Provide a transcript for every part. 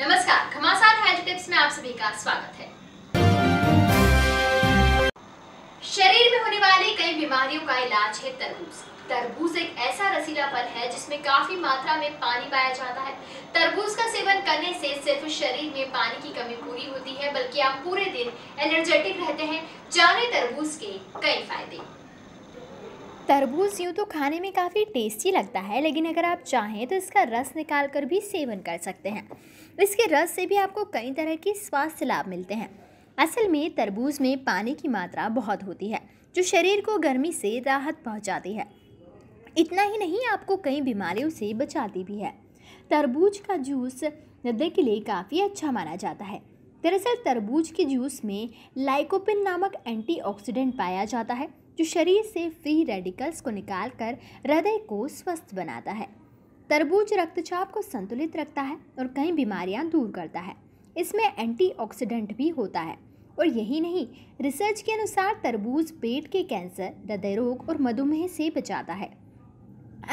नमस्कार, खमासार health tips में आप सभी का स्वागत है। शरीर में होने वाली कई बीमारियों का इलाज है तरबूज। तरबूज एक ऐसा रसीला फल है जिसमें काफी मात्रा में पानी पाया जाता है। तरबूज का सेवन करने से सिर्फ शरीर में पानी की कमी पूरी होती है बल्कि आप पूरे दिन एनर्जेटिक रहते हैं। जाने तरबूज के कई फायदे। तरबूज यूँ तो खाने में काफ़ी टेस्टी लगता है, लेकिन अगर आप चाहें तो इसका रस निकाल कर भी सेवन कर सकते हैं। इसके रस से भी आपको कई तरह के स्वास्थ्य लाभ मिलते हैं। असल में तरबूज में पानी की मात्रा बहुत होती है जो शरीर को गर्मी से राहत पहुंचाती है। इतना ही नहीं, आपको कई बीमारियों से बचाती भी है। तरबूज का जूस हृदय के लिए काफ़ी अच्छा माना जाता है। दरअसल तरबूज के जूस में लाइकोपिन नामक एंटीऑक्सीडेंट पाया जाता है जो शरीर से फ्री रेडिकल्स को निकालकर हृदय को स्वस्थ बनाता है। तरबूज रक्तचाप को संतुलित रखता है और कई बीमारियां दूर करता है। इसमें एंटीऑक्सीडेंट भी होता है। और यही नहीं, रिसर्च के अनुसार तरबूज पेट के कैंसर, हृदय रोग और मधुमेह से बचाता है।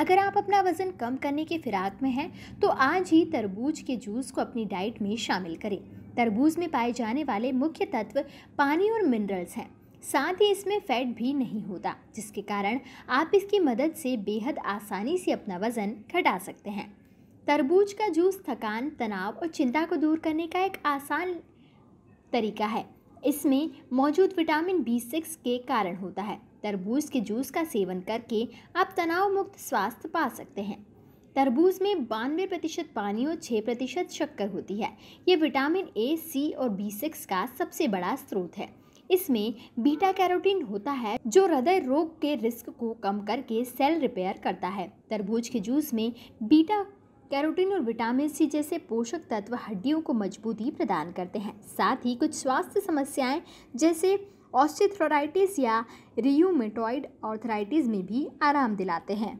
अगर आप अपना वज़न कम करने के फिराक में हैं तो आज ही तरबूज के जूस को अपनी डाइट में शामिल करें। तरबूज में पाए जाने वाले मुख्य तत्व पानी और मिनरल्स हैं। साथ ही इसमें फैट भी नहीं होता, जिसके कारण आप इसकी मदद से बेहद आसानी से अपना वज़न घटा सकते हैं। तरबूज का जूस थकान, तनाव और चिंता को दूर करने का एक आसान तरीका है। इसमें मौजूद विटामिन B6 के कारण होता है। तरबूज के जूस का सेवन करके आप तनाव मुक्त स्वास्थ्य पा सकते हैं। तरबूज में 92% पानी और 6% शक्कर होती है। ये विटामिन A, C और B6 का सबसे बड़ा स्रोत है। इसमें बीटा कैरोटीन होता है जो हृदय रोग के रिस्क को कम करके सेल रिपेयर करता है। तरबूज के जूस में बीटा कैरोटीन और विटामिन C जैसे पोषक तत्व हड्डियों को मजबूती प्रदान करते हैं। साथ ही कुछ स्वास्थ्य समस्याएं जैसे ऑस्टियोआर्थराइटिस या रियूमेटॉइड आर्थराइटिस में भी आराम दिलाते हैं।